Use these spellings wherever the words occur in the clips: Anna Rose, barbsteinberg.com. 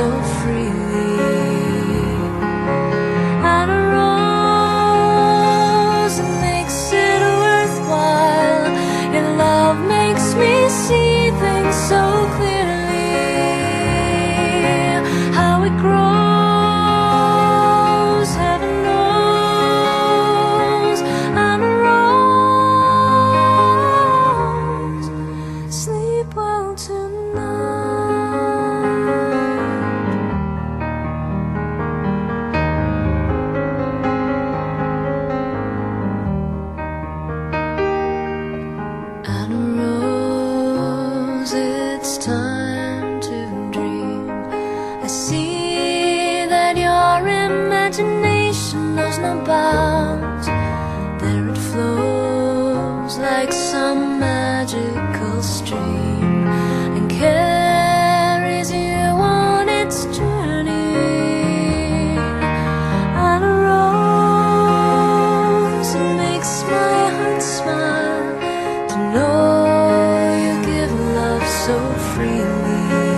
so freely. Anna Rose, it makes it worthwhile. Your love makes me see things so clearly. How it grows, heaven knows. Anna Rose, sleep well tonight. It's time to dream. I see that your imagination knows no bounds. There it flows like some magical stream, and carries you on its journey. Anna Rose, it makes my heart smile to know so freely.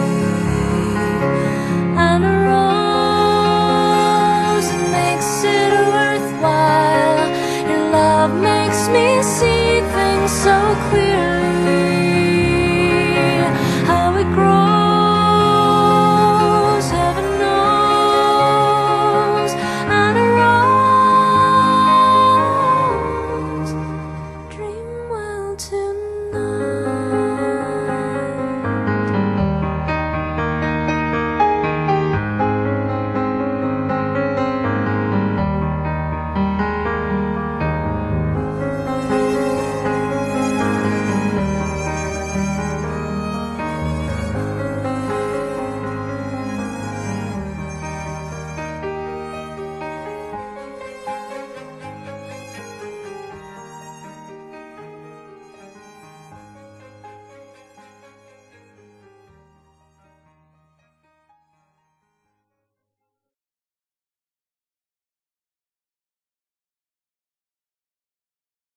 Anna Rose, it makes it worthwhile. Your love makes me see things so clearly.